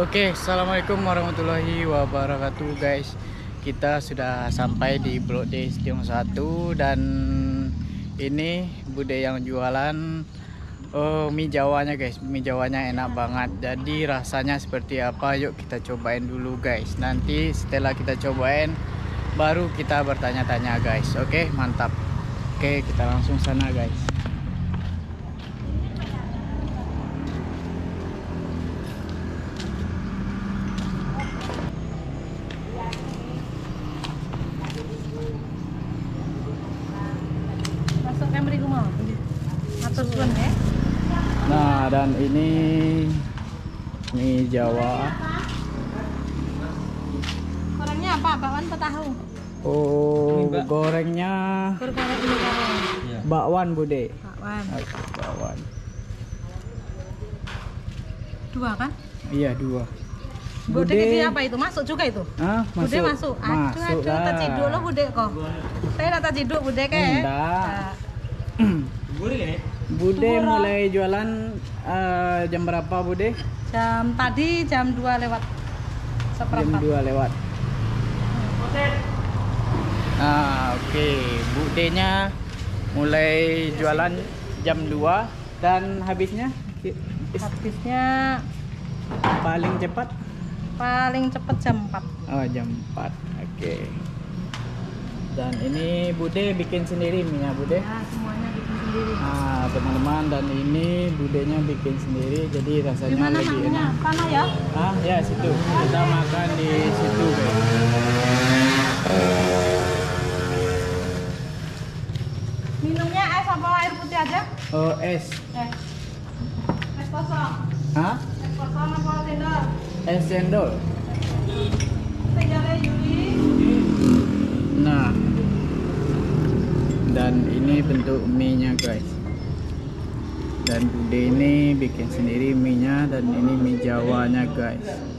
Oke, assalamualaikum warahmatullahi wabarakatuh guys. Kita sudah sampai di Blok D Setiong 1 dan ini Bude yang jualan mie Jawanya guys. Mie Jawanya enak banget. Jadi rasanya seperti apa? Yuk kita cobain dulu guys. Nanti setelah kita cobain baru kita bertanya-tanya guys. Oke, mantap. Oke, kita langsung sana guys. Nah, dan ini mie Jawa. Gorengnya apa? Bakwan atau tahu? Oh, gorengnya bakwan, Bude. Bakwan. Oke, bakwan. Dua kan? Iya, dua. Bude ini apa itu? Masuk juga itu? Hah? Masuk. Bude masuk. Aduh, taciduk lo Bude kok. Saya tak taciduk Bude kayak. Bude mulai jualan jam berapa Bude? Tadi jam 2 lewat seperempat. Jam 2 lewat. Nah, oke. Budenya mulai jualan jam 2 dan habisnya? Habisnya paling cepat? Paling cepat jam 4. Oh, jam 4. Oke. Dan ini Bude bikin sendiri mie ya Bude? Ya, semuanya bikin sendiri. Nah, teman-teman, dan ini Budenya bikin sendiri, jadi rasanya gimana lebih enak. Mana ya? Ah, ya situ. Kita makan di situ, guys. Minumnya es apa air putih aja? Oh, es. Es kosong. Hah? Es kosong apa cendol? Es cendol. Sejarah Yuli. Nah, dan ini bentuk mie nya guys, dan Bude ini bikin sendiri mie nya dan ini mie Jawanya guys.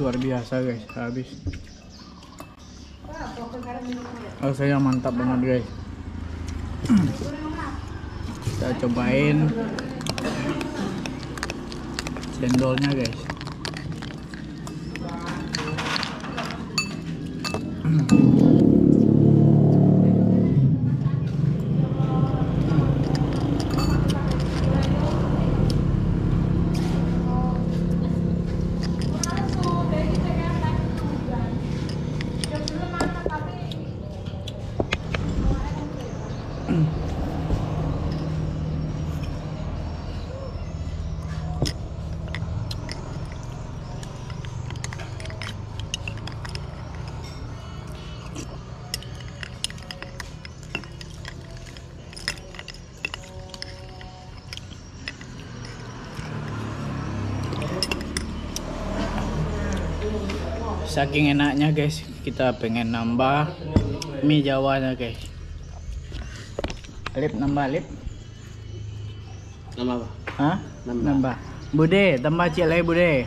Luar biasa guys, habis. Rasanya mantap banget guys. Kita cobain cendolnya guys. Saking enaknya guys, kita pengen nambah mie Jawanya guys. Lip, nambah lip. Nambah apa? Hah? Nambah. Bude, tambah cilai Bude.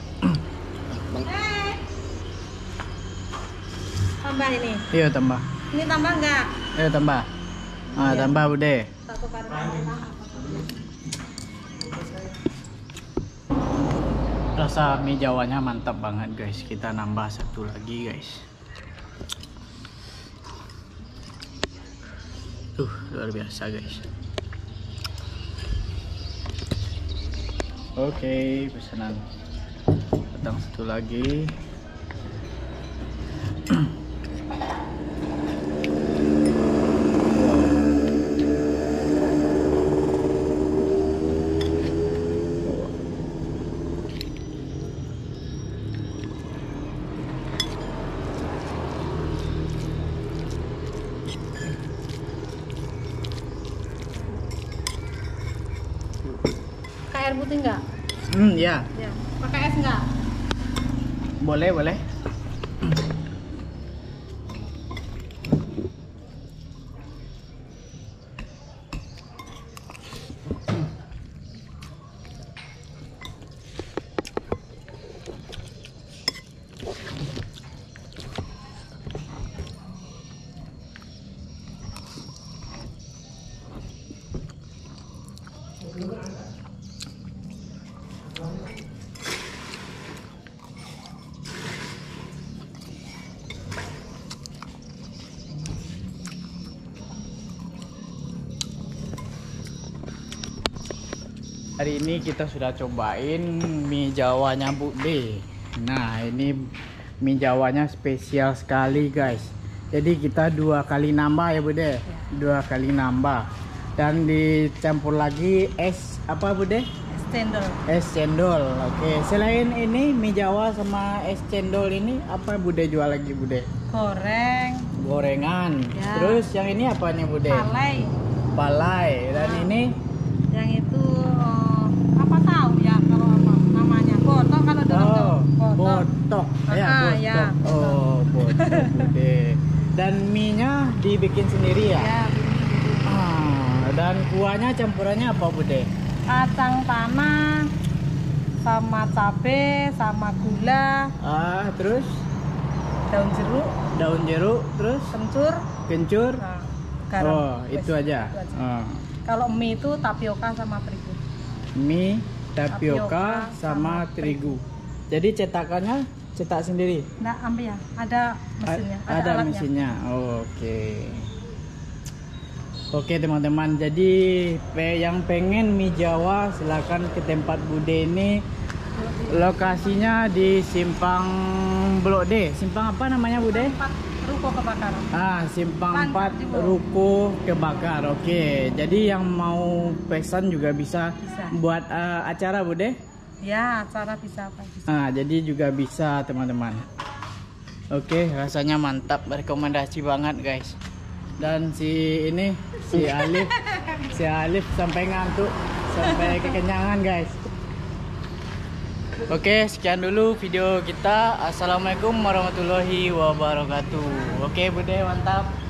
Tambah ini? Iya tambah. Ini tambah enggak? Iya tambah. Ah, tambah Bude. Satu parang. Rasa mie Jawanya mantap banget guys. Kita nambah satu lagi guys. Tuh, luar biasa guys. Oke, pesanan datang satu lagi. Air putih enggak? Ya. Ya. Pakai es enggak? Boleh, boleh. Hari ini kita sudah cobain mie Jawanya Bu B. Nah, ini mie Jawanya spesial sekali, guys. Jadi kita 2 kali nambah ya, Bu De. 2 kali nambah. Dan dicampur lagi es apa, Bu De? Es cendol. Es cendol. Oke. Selain ini mie Jawa sama es cendol ini apa Bu De jual lagi, Bu De? Gorengan. Ya. Terus yang ini apa nih, Bu De? Palai. Dan ini yang itu botok, ya, botok. Ya, oh, botok. Dan mie-nya dibikin sendiri ya? Ya, dan kuahnya campurannya apa, Bude? Kacang tanah sama cabe sama gula. Terus daun jeruk, terus kencur. Garam. Oh, itu aja. Kalau mie itu tapioka sama terigu. Mie tapioka sama terigu. Jadi cetakannya cetak sendiri? Enggak, ambil ya. Ada mesinnya. Ada mesinnya. Oke, teman-teman. Jadi yang pengen mie Jawa silakan ke tempat Bude ini. Lokasinya di Simpang Blok D. Simpang apa namanya, Bude? Simpang 4 Ruko Kebakar. Simpang 4 Ruko Kebakar. Oke. Jadi yang mau pesan juga bisa. Buat acara, Bude? Ya, cara bisa. Jadi juga bisa, teman-teman. Oke, rasanya mantap, rekomendasi banget, guys. Dan si Alif sampai ngantuk, sampai kekenyangan, guys. Oke, sekian dulu video kita. Assalamualaikum warahmatullahi wabarakatuh. Oke, Bude, mantap.